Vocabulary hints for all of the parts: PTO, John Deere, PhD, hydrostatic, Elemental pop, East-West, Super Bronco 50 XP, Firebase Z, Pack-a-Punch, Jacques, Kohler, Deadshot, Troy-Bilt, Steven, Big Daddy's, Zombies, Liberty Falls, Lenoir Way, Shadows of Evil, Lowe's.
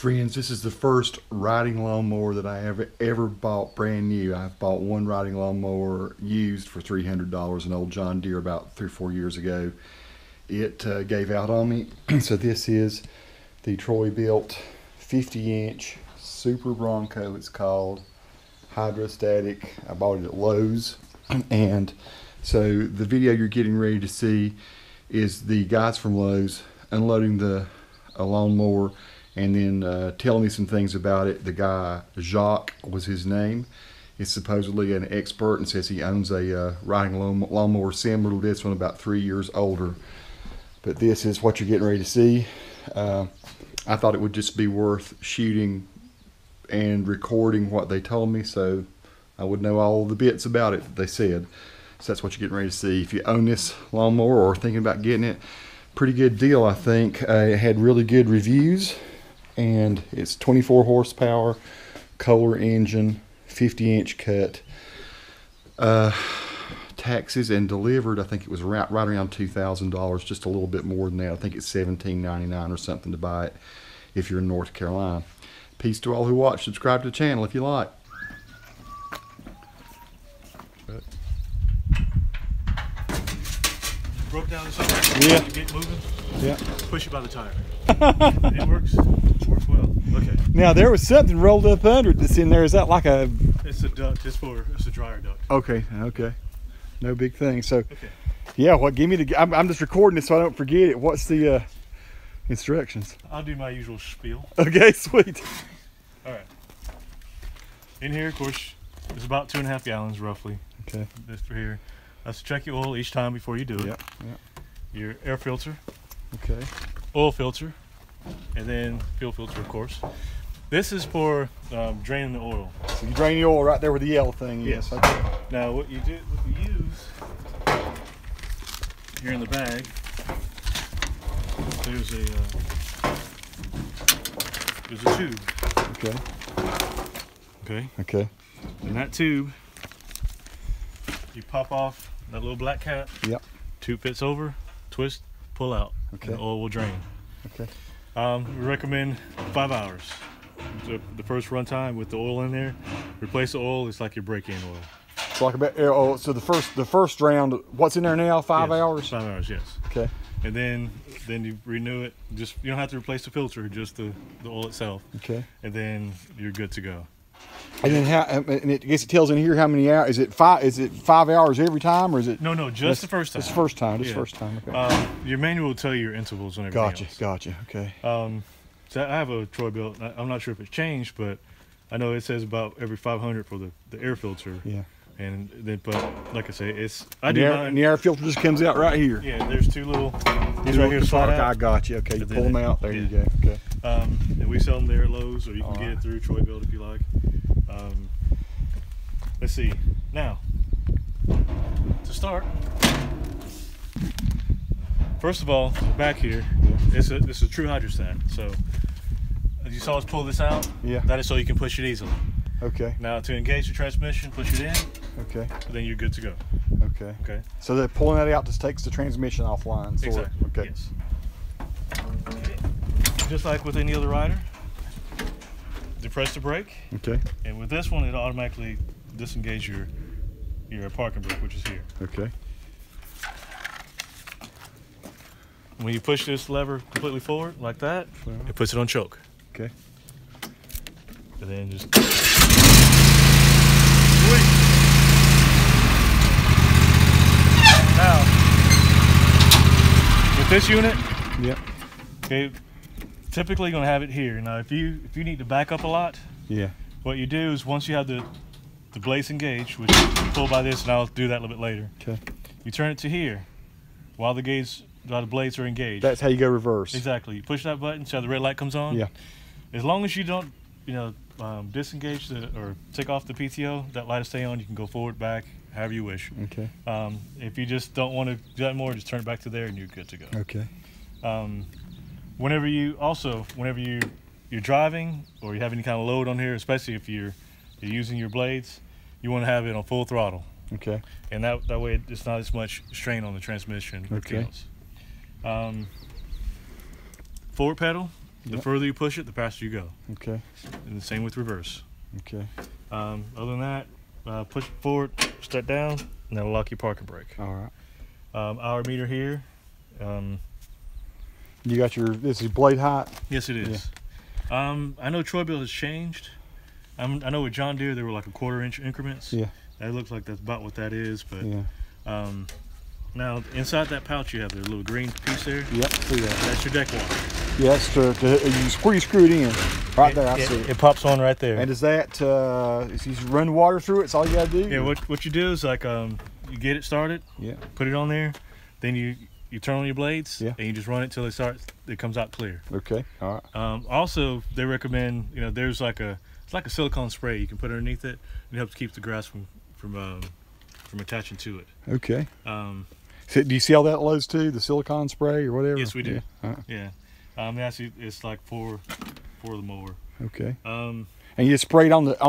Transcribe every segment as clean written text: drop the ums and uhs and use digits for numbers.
Friends, this is the first riding lawnmower that I have ever bought brand new. I've bought one riding lawnmower used for $300, an old John Deere about 3 or 4 years ago. It gave out on me. So this is the Troy-Bilt 50-inch Super Bronco, it's called, hydrostatic. I bought it at Lowe's. And so the video you're getting ready to see is the guys from Lowe's unloading the lawnmower and then telling me some things about it. The guy, Jacques was his name, is supposedly an expert and says he owns a riding lawnmower similar to this one, about 3 years older. But this is what you're getting ready to see. I thought it would just be worth shooting and recording what they told me so I would know all the bits about it that they said. So that's what you're getting ready to see. If you own this lawnmower or thinking about getting it, pretty good deal, I think. It had really good reviews, and it's 24 horsepower, Kohler engine, 50-inch cut. Taxes and delivered, I think it was right around $2,000, just a little bit more than that. I think it's $1,799 or something to buy it if you're in North Carolina. Peace to all who watch. Subscribe to the channel if you like. Broke down this arm. Yeah. You get moving. Yeah. Push it by the tire. It works. It works well. Okay. Now there was something rolled up under it that's in there. Is that like a? It's a duct. It's a dryer duct. Okay. Okay. No big thing. So. Okay. Yeah. What? Give me the. I'm just recording this so I don't forget it. What's the instructions? I'll do my usual spiel. Okay. Sweet. All right. In here, of course, it's about 2.5 gallons roughly. Okay. This for here. Let's check your oil each time before you do it. Yep, yep. Your air filter, okay, oil filter, and then fuel filter, of course. This is for draining the oil. So you drain the oil right there with the yellow thing. Yes. Okay. Now what you do, what you use here in the bag, there's a tube. Okay. Okay. Okay. And that tube, you pop off that little black cap. Yep. Tube fits over, twist, pull out. Okay. And the oil will drain. Okay. We recommend 5 hours. So the first run time with the oil in there, replace the oil. It's like your break-in oil. It's like about air oil. So the first round, what's in there now? Five hours. 5 hours, yes. Okay. And then you renew it. Just you don't have to replace the filter, just the oil itself. Okay. And then you're good to go. And then how? And it, I guess it tells in here how many hours. Is it five? Is it 5 hours every time, or is it? No, no, just the first time. It's the first time. Just first time. Okay. Your manual will tell you your intervals and everything. Gotcha. Else. Gotcha. Okay. So I have a Troy-Bilt. I'm not sure if it's changed, but I know it says about every 500 for the air filter. Yeah. And then, but like I say, it's and the air filter just comes out right here. Yeah. There's two little. These right here. Slide out. I got you. Okay. You pull them out. There you go. Okay. And we sell them there at Lowe's, or you can get it through Troy-Bilt if you like. Let's see. Now, to start, first of all, back here, it's a true hydrostat. So, as you saw us pull this out, yeah, that is so you can push it easily. Okay. Now, to engage the transmission, push it in. Okay. Then you're good to go. Okay. Okay. So, they're pulling that out just takes the transmission offline. So exactly. Okay. Yes. Okay. Just like with any other rider, depress the brake. Okay. And with this one, it automatically disengage your parking brake, which is here. Okay. When you push this lever completely forward like that, it puts it on choke. Okay. And then just. Now, with this unit. Yep. Okay. Typically gonna have it here. Now if you need to back up a lot, yeah, what you do is once you have the blades engaged, which you pull by this, and I'll do that a little bit later. Okay. You turn it to here while the blades are engaged. That's how you go reverse. Exactly. You push that button so the red light comes on. Yeah. As long as you don't, you know, disengage or take off the PTO, that light will stay on. You can go forward, back, however you wish. Okay. If you just don't want to do that more, just turn it back to there and you're good to go. Okay. Whenever you're driving or you have any kind of load on here, especially if you're using your blades, you want to have it on full throttle. Okay. And that way it's not as much strain on the transmission. Okay. Forward pedal, The further you push it, the faster you go. Okay. And the same with reverse. Okay. Other than that, push it forward, step down, and that'll lock your parking brake. All right. Our meter here. You got your, this is blade height? Yes, it is. Yeah. I know Troy-Bilt has changed. I know with John Deere, they were like a quarter-inch increments. Yeah. That looks like that's about what that is, but yeah. Now inside that pouch you have the little green piece there. Yep, see that. That's your deck washer. Yeah, that's where you screw it in. Right there, I see it. It pops on right there. And is that, if you run water through it, it's all you gotta do? Yeah, what you do is like, you get it started, yeah, put it on there, then you turn on your blades, yeah, and you just run it till it starts, it comes out clear. Okay, all right. Also, they recommend, you know, there's like a, it's like a silicone spray you can put underneath it. It helps keep the grass from attaching to it. Okay. So do you see all that at Lowe's too? The silicone spray or whatever? Yes, we do. Yeah. Yeah. Actually, it's like for the mower. Okay. And you spray it on the up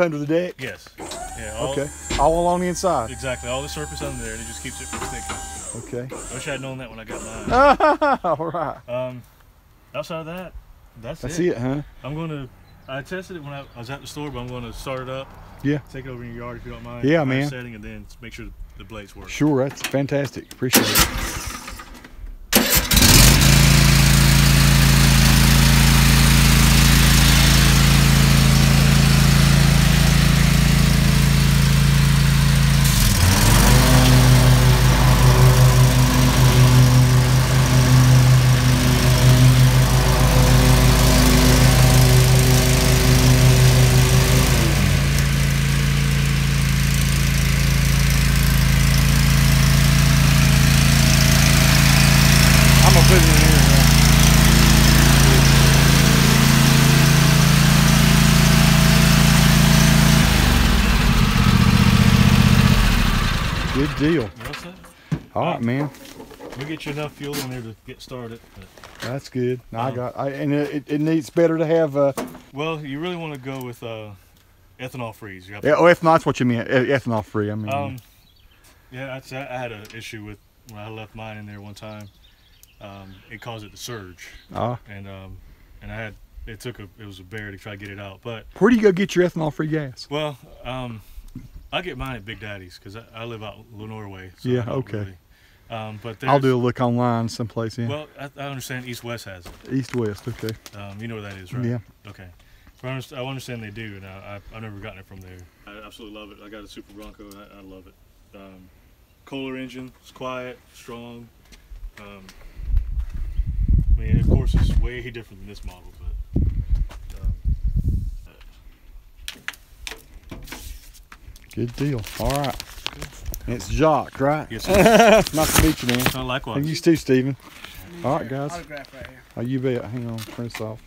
under the deck. Yes. Yeah. All along the inside. Exactly. All the surface under there, and it just keeps it from sticking. Okay. I wish I had known that when I got mine. All right. Outside of that, that's it. That's it, huh? I tested it when I was at the store, but I'm going to start it up. Yeah. Take it over in your yard if you don't mind. Yeah, man. Setting, and then make sure the blades work. Sure, that's fantastic. Appreciate it. Good deal. All right, man. We'll get you enough fuel in there to get started. That's good. No, it needs better to have. Well, you really want to go with ethanol freeze. Yeah, ethanol's what you mean. Ethanol free. I mean. Yeah, I had an issue with when I left mine in there one time. It caused it to surge. And I had it was a bear to try to get it out. But where do you go get your ethanol free gas? Well, I get mine at Big Daddy's because I live out Lenoir Way. So yeah, okay. Really, but I'll do a look online someplace. Yeah. Well, I understand East-West has it. East-West, okay. You know where that is, right? Yeah. Okay. I understand they do, and I've never gotten it from there. I absolutely love it. I got a Super Bronco, and I love it. Kohler engine, it's quiet, strong. I mean, of course, it's way different than this model, but. Good deal. All right. And it's Jacques, right? Yes, sir. Nice to meet you, man. Likewise. And you too, Steven. All right, guys. Autograph right here. Oh, you bet. Hang on. Print this off.